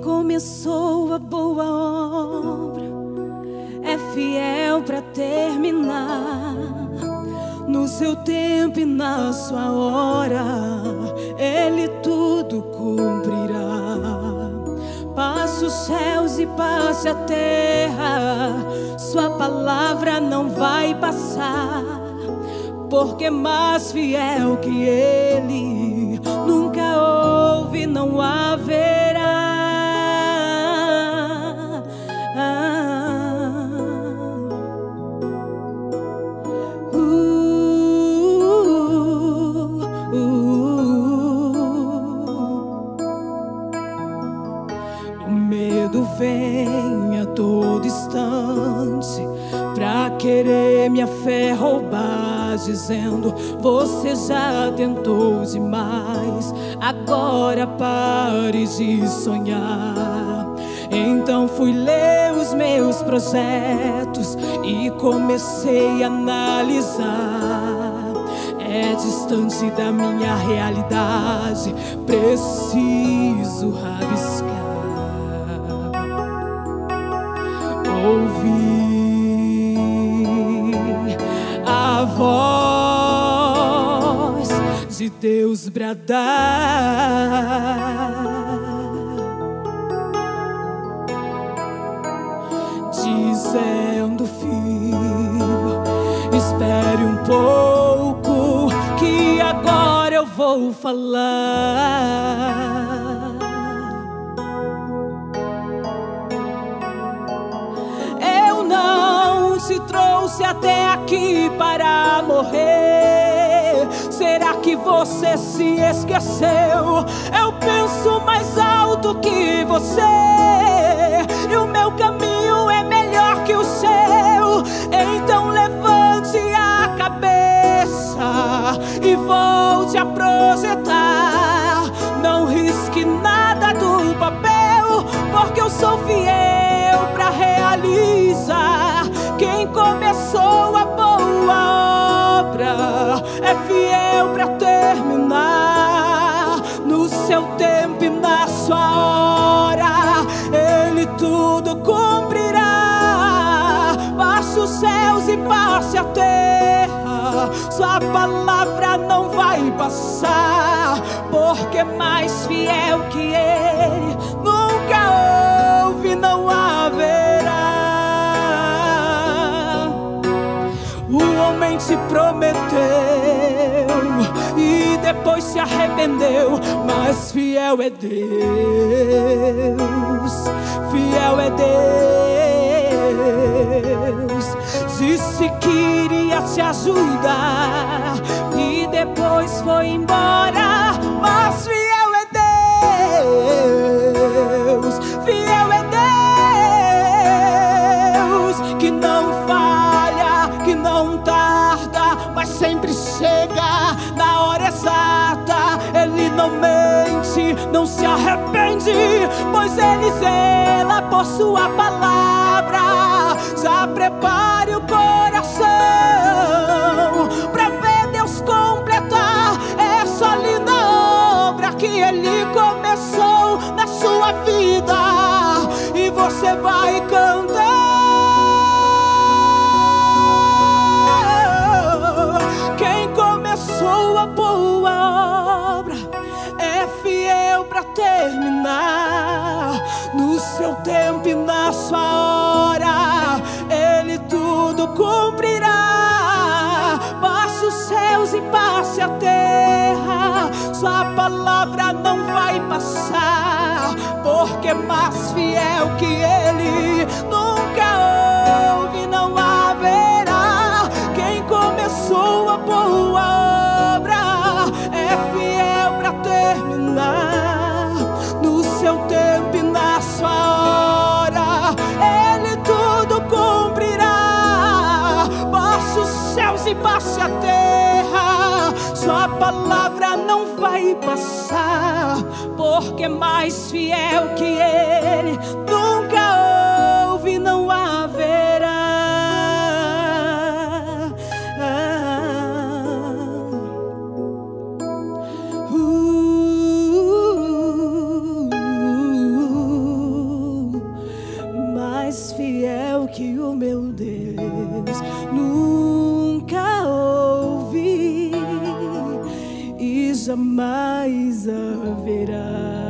quem começou a boa obra é fiel para terminar. No seu tempo e na sua hora, Ele tudo cumprirá. Passe os céus e passe a terra, sua palavra não vai passar, porque mais fiel que Ele nunca houve, não haverá. O medo vem a todo instante pra querer minha fé roubar, dizendo: você já tentou demais, agora pare de sonhar. Então fui ler os meus projetos e comecei a analisar. É distante da minha realidade, preciso rabiscar. A voz de Deus bradar, dizendo: filho, espere um pouco, que agora eu vou falar. Eu não te trouxe até aqui para morrer. Será que você se esqueceu? Eu penso mais alto que você, e o meu caminho é melhor que o seu. Então levante a cabeça e volte a projetar. Não risque nada do papel, porque eu sou fiel para realizar. Quem começou a boa obra é fiel para terminar. No seu tempo e na sua hora, Ele tudo cumprirá. Passe os céus e passe a terra, sua palavra não vai passar, porque mais fiel que Ele nunca houve, não haverá. O homem te prometeu e depois se arrependeu, mas fiel é Deus, fiel é Deus. Disse que iria te ajudar e depois foi embora, mas fiel é Deus, fiel é Deus, que não falha, que não tarda, mas sempre chega na hora exata. Ele não mente, não se arrepende, pois Ele zela por sua palavra. Já prepare o coração pra ver Deus completar essa linda obra que Ele começou na sua vida, e você vai cantar. Sua boa obra é fiel para terminar. No seu tempo e na sua hora, Ele tudo cumprirá. Passe os céus e passe a terra, sua palavra não vai passar, porque mais fiel que Ele nunca houve, não haverá. Quem começou a boa obra é fiel para terminar. No seu tempo e na sua hora, Ele tudo cumprirá. Passe os céus e passe a terra, sua palavra não vai passar, porque mais fiel que Ele nunca houve, não haverá. Deus nunca ouvi e jamais haverá.